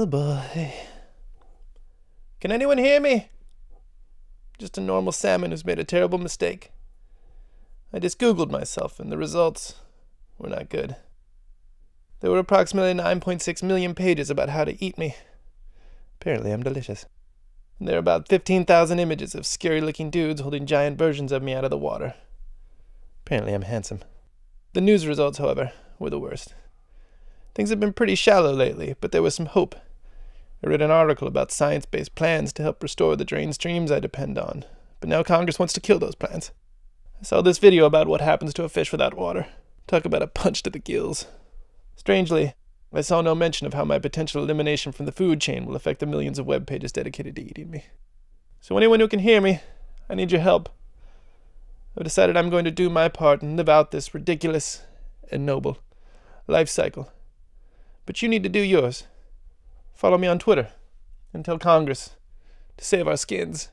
Oh boy. Can anyone hear me? Just a normal salmon who's made a terrible mistake. I just Googled myself, and the results were not good. There were approximately 9.6 million pages about how to eat me. Apparently I'm delicious. And there are about 15,000 images of scary-looking dudes holding giant versions of me out of the water. Apparently I'm handsome. The news results, however, were the worst. Things have been pretty shallow lately, but there was some hope. I read an article about science-based plans to help restore the drained streams I depend on, but now Congress wants to kill those plans. I saw this video about what happens to a fish without water. Talk about a punch to the gills. Strangely, I saw no mention of how my potential elimination from the food chain will affect the millions of web pages dedicated to eating me. So anyone who can hear me, I need your help. I've decided I'm going to do my part and live out this ridiculous and noble life cycle. But you need to do yours. Follow me on Twitter and tell Congress to save our skins.